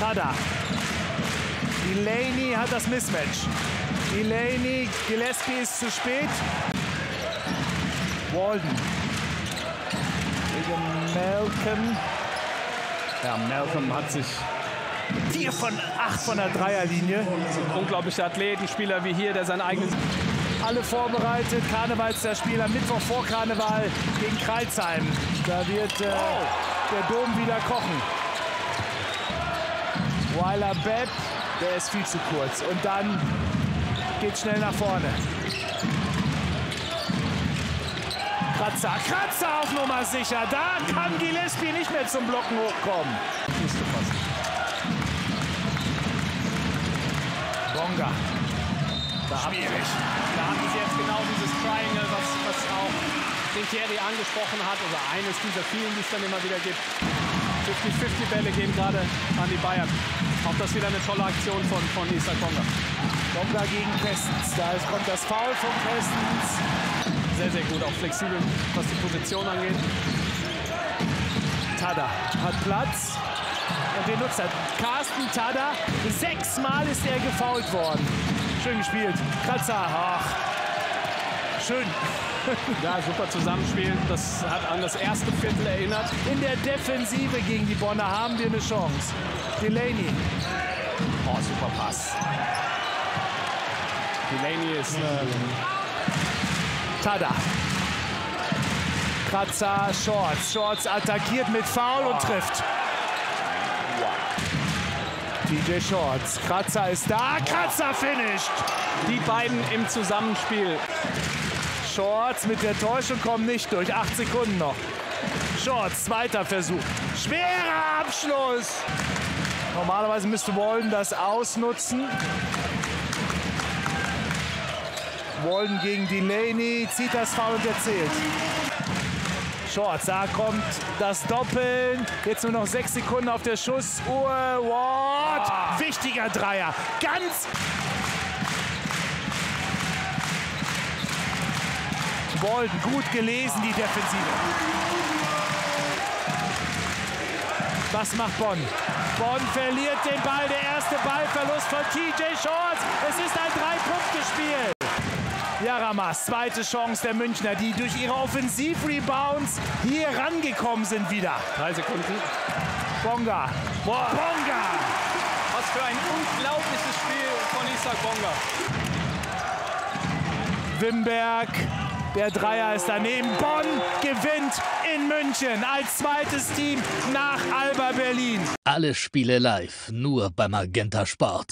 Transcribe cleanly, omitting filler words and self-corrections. Tadda. Delany hat das Mismatch. Delany, Gillespie ist zu spät. Walden. Gegen Malcolm. Ja, Malcolm hat sich 4 von 8 von der Dreierlinie. Unglaublicher Athlet, ein Spieler wie hier, der sein eigenes... Alle vorbereitet, Karnevalsspieler, Mittwoch vor Karneval gegen Kreilsheim. Da wird der Dom wieder kochen. Weiler Bepp, der ist viel zu kurz. Und dann geht's schnell nach vorne. Kratzer auf Nummer sicher. Da kann Gillespie nicht mehr zum Blocken hochkommen. Bonga. Schwierig. Da hatten sie jetzt genau dieses Triangle, was auch den Thierry angesprochen hat. Oder eines dieser vielen, die es dann immer wieder gibt. 50-50-Bälle gehen gerade an die Bayern. Auch das wieder eine tolle Aktion von Isaac Bonga. Bonga gegen Kessens. Da kommt das Foul von Kessens. Sehr, sehr gut. Auch flexibel, was die Position angeht. Tadda hat Platz. Und den nutzt er. Carsten Tadda. 6-mal ist er gefoult worden. Schön gespielt. Kratzer. Ach. Schön. Ja, super Zusammenspiel. Das hat an das erste Viertel erinnert. In der Defensive gegen die Bonner haben wir eine Chance. Delany. Oh, super Pass. Delany ist Tadda. Kratzer, Shorts. Shorts attackiert mit Foul und trifft. DJ Shorts, Kratzer ist da, Kratzer finisht. Die beiden im Zusammenspiel. Shorts mit der Täuschung kommen nicht durch, 8 Sekunden noch. Shorts, zweiter Versuch, schwerer Abschluss. Normalerweise müsste Walden das ausnutzen. Walden gegen Delany, zieht das Foul und erzählt. Shorts, da kommt das Doppeln. Jetzt nur noch 6 Sekunden auf der Schussuhr. Ward, wichtiger Dreier. Ganz. Walden, gut gelesen, die Defensive. Was macht Bonn? Bonn verliert den Ball. Der erste Ballverlust von TJ Shorts. Es ist ein 3-Punkte-Spiel. Jaramas, zweite Chance der Münchner, die durch ihre Offensiv-Rebounds hier rangekommen sind wieder. 3 Sekunden. Bonga. Boah. Bonga! Was für ein unglaubliches Spiel von Isaac Bonga. Wimberg, der Dreier ist daneben. Bonn gewinnt in München als zweites Team nach Alba Berlin. Alle Spiele live, nur bei Magenta Sport.